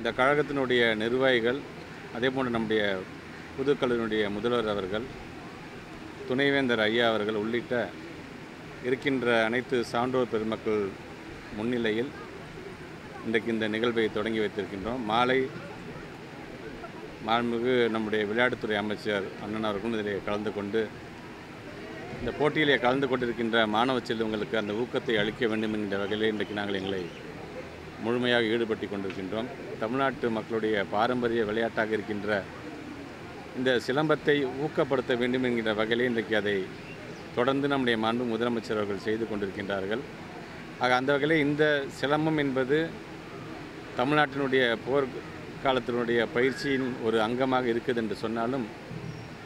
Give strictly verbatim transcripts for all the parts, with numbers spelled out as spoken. இந்த கழகத்தினுடைய நிர்வாகிகள், அதே போன்று நம்முடைய புதுக்கலையினுடைய முதல்வர் அவர்கள், துணைவேந்தர் ஐயா அவர்கள் உள்ளிட்ட இருக்கின்ற அனைத்து சான்றோர் பெருமக்கள் முன்னிலையில் இன்றைக்கு இந்த நிகழ்வை தொடங்கி வைத்திருக்கின்றோம். மாலை மாண்புமிகு நம்முடைய விளையாட்டுத்துறை அமைச்சர் அண்ணன் அவர்களும் இதில் கலந்து கொண்டு இந்த போட்டியிலே கலந்து கொண்டிருக்கின்ற மாணவ செல்வங்களுக்கு அந்த ஊக்கத்தை அளிக்க வேண்டும் என்கின்ற வகையிலே இன்றைக்கு நாங்கள் எங்களை முழுமையாக ஈடுபட்டு கொண்டிருக்கின்றோம். தமிழ்நாட்டு மக்களுடைய பாரம்பரிய விளையாட்டாக இருக்கின்ற இந்த சிலம்பத்தை ஊக்கப்படுத்த வேண்டும் என்கின்ற வகையிலே இன்றைக்கு அதை தொடர்ந்து நம்முடைய மாண்பு முதலமைச்சர் அவர்கள் செய்து கொண்டிருக்கின்றார்கள். ஆக அந்த வகையிலே இந்த சிலம்பம் என்பது தமிழ்நாட்டினுடைய போர் காலத்தினுடைய பயிற்சியின் ஒரு அங்கமாக இருக்குது என்று சொன்னாலும்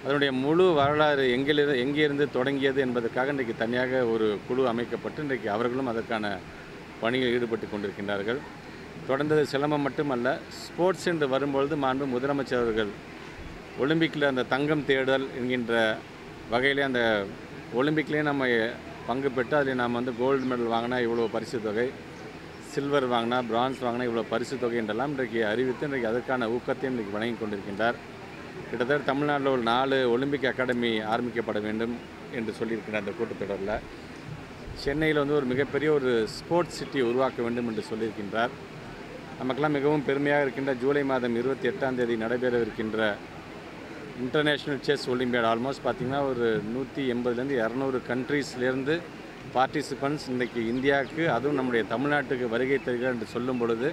அதனுடைய முழு வரலாறு எங்கிலிரு எங்கேருந்து தொடங்கியது என்பதற்காக இன்றைக்கு தனியாக ஒரு குழு அமைக்கப்பட்டு இன்றைக்கு அவர்களும் அதற்கான பணியில் ஈடுபட்டு கொண்டிருக்கின்றார்கள். தொடர்ந்தது சிலம்பம் மட்டுமல்ல, ஸ்போர்ட்ஸ் என்று வரும்பொழுது மாண்பு முதலமைச்சர் அவர்கள் ஒலிம்பிக்கில் அந்த தங்கம் தேடல் என்கின்ற வகையிலே அந்த ஒலிம்பிக்லேயே நம்ம பங்கு பெற்று அதில் நாம் வந்து கோல்டு மெடல் வாங்கினா இவ்வளோ பரிசு தொகை, சில்வர் வாங்கினா, பிரான்ஸ் வாங்கினா இவ்வளோ பரிசு தொகை என்றெல்லாம் இன்றைக்கு அறிவித்து இன்றைக்கு அதற்கான ஊக்கத்தையும் இன்றைக்கு வழங்கி கொண்டிருக்கின்றார். கிட்டத்தட்ட தமிழ்நாட்டில் ஒரு நாலு ஒலிம்பிக் அகாடமி ஆரம்பிக்கப்பட வேண்டும் என்று சொல்லியிருக்கிற அந்த கூட்டத்தொடரில் சென்னையில் வந்து ஒரு மிகப்பெரிய ஒரு ஸ்போர்ட்ஸ் சிட்டி உருவாக்க வேண்டும் என்று சொல்லியிருக்கின்றார். நமக்கெல்லாம் மிகவும் பெருமையாக இருக்கின்ற ஜூலை மாதம் இருபத்தி எட்டாம் தேதி நடைபெறவிருக்கின்ற இன்டர்நேஷ்னல் செஸ் ஒலிம்பியாட் ஆல்மோஸ்ட் பார்த்திங்கன்னா ஒரு நூற்றி எண்பதுலேருந்து இரநூறு கண்ட்ரீஸ்லேருந்து பார்ட்டிசிபெண்ட்ஸ் இன்றைக்கு இந்தியாவுக்கு, அதுவும் நம்முடைய தமிழ்நாட்டுக்கு வருகை தருகிறார் என்று சொல்லும் பொழுது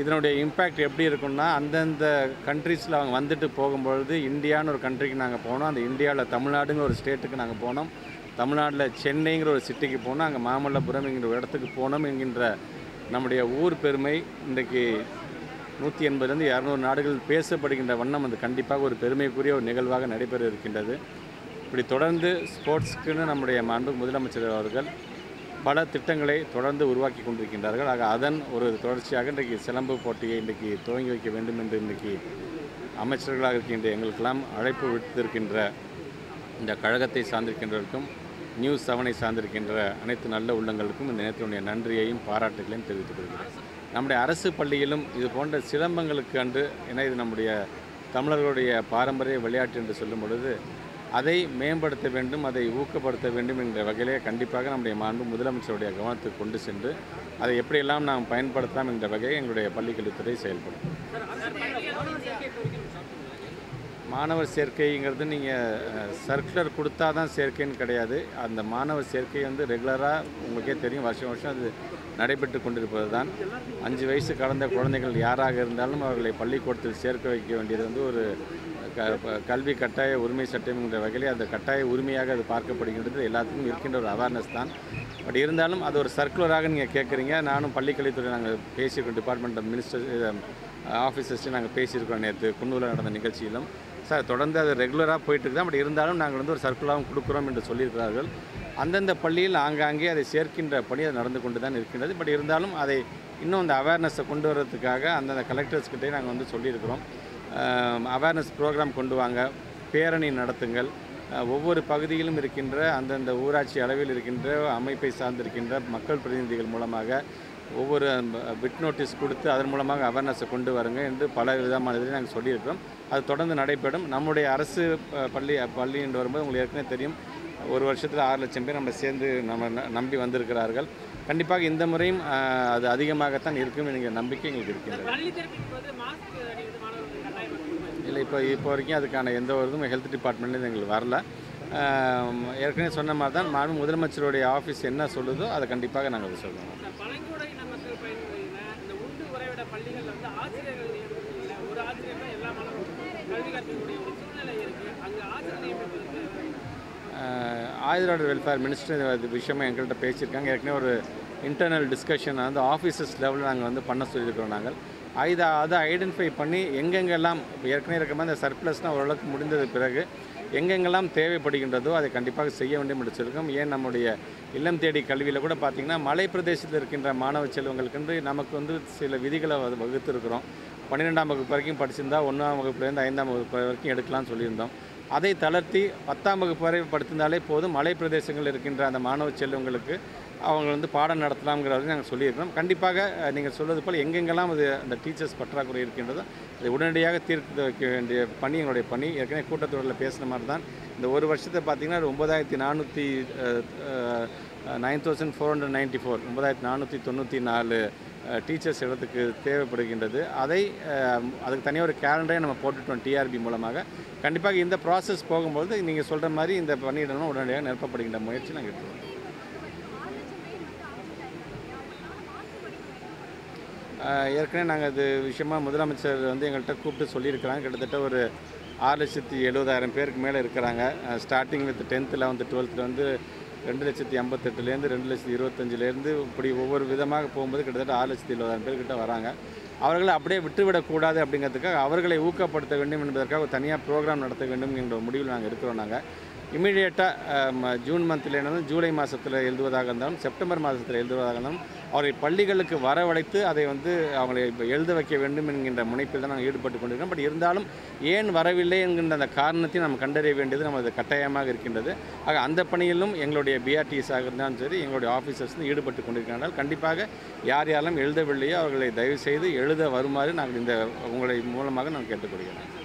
இதனுடைய இம்பேக்ட் எப்படி இருக்குன்னா, அந்தந்த கண்ட்ரீஸில் அவங்க வந்துட்டு போகும்பொழுது இந்தியான்னு ஒரு கண்ட்ரிக்கு நாங்கள் போனோம், அந்த இந்தியாவில் தமிழ்நாடுங்கிற ஒரு ஸ்டேட்டுக்கு நாங்கள் போனோம், தமிழ்நாட்டில் சென்னைங்கிற ஒரு சிட்டிக்கு போனோம், அங்கே மாமல்லபுரம் என்கிற ஒரு இடத்துக்கு போனோம் என்கின்ற நம்முடைய ஊர் பெருமை இன்றைக்கு நூற்றி எண்பதுலேருந்து இரநூறு நாடுகள் பேசப்படுகின்ற வண்ணம் அது கண்டிப்பாக ஒரு பெருமைக்குரிய ஒரு நிகழ்வாக நடைபெற இருக்கின்றது. இப்படி தொடர்ந்து ஸ்போர்ட்ஸுக்குன்னு நம்முடைய மாண்பு முதலமைச்சர் அவர்கள் பல திட்டங்களை தொடர்ந்து உருவாக்கி கொண்டிருக்கின்றார்கள். ஆக அதன் ஒரு தொடர்ச்சியாக இன்றைக்கு சிலம்பு போட்டியை இன்றைக்கு துவங்கி வைக்க வேண்டும் என்று இன்றைக்கு அமைச்சர்களாக இருக்கின்ற எங்களுக்கெல்லாம் அழைப்பு விடுத்திருக்கின்ற இந்த கழகத்தை சார்ந்திருக்கின்றவர்களுக்கும் நியூஸ் செவனை சார்ந்திருக்கின்ற அனைத்து நல்ல உள்ளங்களுக்கும் இந்த நேரத்தினுடைய நன்றியையும் பாராட்டுகளையும் தெரிவித்துக் கொள்கிறேன். நம்முடைய அரசு பள்ளியிலும் இது போன்ற சிலம்பங்களுக்கு அன்று, ஏன்னா இது நம்முடைய தமிழர்களுடைய பாரம்பரிய விளையாட்டு என்று சொல்லும் பொழுது அதை மேம்படுத்த வேண்டும், அதை ஊக்கப்படுத்த வேண்டும் என்ற வகையிலே கண்டிப்பாக நம்முடைய மாண்பு முதலமைச்சருடைய கவனத்துக்கு கொண்டு சென்று அதை எப்படியெல்லாம் நாம் பயன்படுத்தலாம் என்ற வகையை எங்களுடைய பள்ளிக்கல்வித்துறை செயல்படும். மாணவர் சேர்க்கைங்கிறது நீங்கள் சர்க்குலர் கொடுத்தா தான் சேர்க்கைன்னு கிடையாது. அந்த மாணவர் சேர்க்கை வந்து ரெகுலராக உங்களுக்கே தெரியும், வருஷம் வருஷம் அது நடைபெற்று கொண்டிருப்பது தான். அஞ்சு வயசு கடந்த குழந்தைகள் யாராக இருந்தாலும் அவர்களை பள்ளிக்கூடத்தில் சேர்க்க வைக்க வேண்டியது வந்து ஒரு கல்வி கட்டாய உரிமை சட்டம் என்ற வகையில் அந்த கட்டாய உரிமையாக அது பார்க்கப்படுகின்றது. எல்லாத்துக்கும் இருக்கின்ற ஒரு அவேர்னஸ் தான். பட் இருந்தாலும் அது ஒரு சர்க்குலராக நீங்கள் கேட்குறீங்க. நானும் பள்ளிக்கல்வித்துறை நாங்கள் பேசியிருக்கோம், டிபார்ட்மெண்ட் ஆஃப் மினிஸ்டர் ஆஃபீஸர்ஸையும் நாங்கள் பேசியிருக்கோம் நேற்று குன்னூரில் நடந்த நிகழ்ச்சியிலும். சார் தொடர்ந்து அது ரெகுலராக போயிட்டுருக்கு தான். பட் இருந்தாலும் நாங்கள் வந்து ஒரு சர்க்குலராகவும் கொடுக்குறோம் என்று சொல்லியிருக்கிறார்கள். அந்தந்த பள்ளியில் ஆங்காங்கே அதை சேர்க்கின்ற பணி அது நடந்து கொண்டு தான் இருக்கின்றது. பட் இருந்தாலும் அதை இன்னும் அந்த அவேர்னஸை கொண்டு வரதுக்காக அந்தந்த கலெக்டர்ஸ்கிட்டே நாங்கள் வந்து சொல்லியிருக்கிறோம், அவேர்னஸ் ப்ரோக்ராம் கொண்டு வாங்க, பேரணி நடத்துங்கள், ஒவ்வொரு பகுதியிலும் இருக்கின்ற அந்தந்த ஊராட்சி அளவில் இருக்கின்ற அமைப்பை சார்ந்திருக்கின்ற மக்கள் பிரதிநிதிகள் மூலமாக ஒவ்வொரு பிட் நோட்டீஸ் கொடுத்து அதன் மூலமாக அவேர்னஸை கொண்டு வருங்க என்று பல விதமான இதில் நாங்கள் சொல்லியிருக்கிறோம். அது தொடர்ந்து நடைபெறும். நம்முடைய அரசு பள்ளி பள்ளி என்று வரும்போது உங்களுக்கு ஏற்கனவே தெரியும், ஒரு வருஷத்தில் ஆறு லட்சம் பேர் நம்ம சேர்ந்து நம்ம நம்பி வந்திருக்கிறார்கள். கண்டிப்பாக இந்த முறையும் அது அதிகமாகத்தான் இருக்கும் என்கிற நம்பிக்கை எங்களுக்கு இருக்கின்றது. இல்லை, இப்போ இப்போ வரைக்கும் அதுக்கான எந்த ஒரு இதுவும் ஹெல்த் டிபார்ட்மெண்ட்லேருந்து எங்களுக்கு வரல. ஏற்கனவே சொன்ன மாதிரி தான் மாண்பு முதலமைச்சருடைய ஆஃபீஸ் என்ன சொல்லுதோ அதை கண்டிப்பாக நாங்கள் சொல்லுவோம். ஆதிராடர் வெல்ஃபேர் மினிஸ்டர் அது விஷயமாக எங்கள்கிட்ட பேசியிருக்காங்க. ஏற்கனவே ஒரு இன்டர்னல் டிஸ்கஷன் வந்து ஆஃபீஸஸ் லெவலில் நாங்கள் வந்து பண்ண சொல்லியிருக்கிறோம். நாங்கள் இதை அதை ஐடென்டிஃபை பண்ணி எங்கெங்கெல்லாம் இப்போ ஏற்கனவே இருக்கிற மாதிரி அந்த சர்ப்ளஸ்னால் ஓரளவுக்கு முடிந்தது பிறகு எங்கெங்கெல்லாம் தேவைப்படுகின்றதோ அதை கண்டிப்பாக செய்ய வேண்டும் என்று சொல்லியிருக்கோம். ஏன் நம்முடைய இல்லம் தேடி கல்வியில் கூட பார்த்திங்கன்னா மலை பிரதேசத்தில் இருக்கின்ற மாணவ செல்வங்களுக்கு நமக்கு வந்து சில விதிகளை வகுத்திருக்கிறோம். பன்னிரெண்டாம் வகுப்பு வரைக்கும் படிச்சிருந்தா ஒன்றாம் வகுப்புலேருந்து ஐந்தாம் வகுப்பு வரைக்கும் எடுக்கலாம்னு சொல்லியிருந்தோம். அதை தளர்த்தி பத்தாம் வகுப்பு வரை படித்திருந்தாலே போதும் மலை பிரதேசங்கள் இருக்கின்ற அந்த மாணவ செல்வங்களுக்கு அவங்க வந்து பாடம் நடத்தலாம்ங்கறதை நாங்கள் சொல்லியிருக்கோம். கண்டிப்பாக நீங்கள் சொல்வது போல் எங்கெங்கெல்லாம் அது அந்த டீச்சர்ஸ் பற்றாக்குறை இருக்கின்றதோ அதை உடனடியாக தீர்த்து வைக்க வேண்டிய பணி எங்களுடைய பணி. ஏற்கனவே கூட்டத்தொடரில் பேசின மாதிரி தான் இந்த ஒரு வருஷத்தை பார்த்திங்கன்னா ஒரு ஒன்பதாயிரத்தி நானூற்றி nine thousand four hundred ninety four ஒன்பதாயிரத்தி நானூற்றி தொண்ணூற்றி நாலு டீச்சர்ஸ் இடத்துக்கு தேவைப்படுகின்றது. அதை அதுக்கு தனியாக ஒரு கேலண்டரை நம்ம போட்டுட்டோம் டிஆர்பி மூலமாக. கண்டிப்பாக இந்த ப்ராசஸ் போகும்போது நீங்கள் சொல்கிற மாதிரி இந்த பணியிடலாம் உடனடியாக நிரப்பப்படுகின்ற முயற்சி நாங்கள் எடுத்துக்கிறோம். ஏற்கனவே நாங்கள் அது விஷயமாக முதலமைச்சர் வந்து எங்கள்கிட்ட கூப்பிட்டு சொல்லியிருக்கிறாங்க. கிட்டத்தட்ட ஒரு ஆறு லட்சத்தி எழுபதாயிரம் பேருக்கு மேலே இருக்கிறாங்க. ஸ்டார்டிங் வித் டென்த்து லெவன்த்து டுவெல்த்தில் வந்து ரெண்டு லட்சத்தி ஐம்பத்தெட்டுலேருந்து ரெண்டு லட்சத்தி இருபத்தஞ்சிலேருந்து இப்படி ஒவ்வொரு விதமாக போகும்போது கிட்டத்தட்ட ஆறு லட்சத்தி எழுபதாயிரம் பேர்கிட்ட வராங்க. அவர்களை அப்படியே விட்டுவிடக்கூடாது அப்படிங்கிறதுக்காக அவர்களை ஊக்கப்படுத்த வேண்டும் என்பதற்காக ஒரு தனியாக ப்ரோக்ராம் நடத்த வேண்டும் என்ற முடிவில் நாங்கள் இருக்கிறோம். நாங்கள் இமீடியட்டாக ஜூன் மந்தில் இருந்தாலும் ஜூலை மாதத்தில் எழுதுவதாக இருந்தாலும் செப்டம்பர் மாதத்தில் எழுதுவதாக இருந்தாலும் அவரை பள்ளிகளுக்கு வரவழைத்து அதை வந்து அவங்களை எழுத வைக்க வேண்டும் என்கின்ற முனைப்பில் தான் நாங்கள் ஈடுபட்டு கொண்டிருக்கிறோம். பட் இருந்தாலும் ஏன் வரவில்லை என்கின்ற அந்த காரணத்தை நாம் கண்டறிய வேண்டியது நமது கட்டாயமாக இருக்கின்றது. ஆக அந்த பணியிலும் எங்களுடைய பிஆர்டிஎஸாக இருந்தாலும் சரி எங்களுடைய ஆஃபீஸர்ஸும் ஈடுபட்டு கொண்டிருக்கிறார்கள். கண்டிப்பாக யார் யாரெல்லாம் எழுதவில்லையோ அவர்களை தயவுசெய்து எழுத வருமாறு நாங்கள் இந்த உங்களை மூலமாக நான் கேட்டுக்கொள்கிறேன்.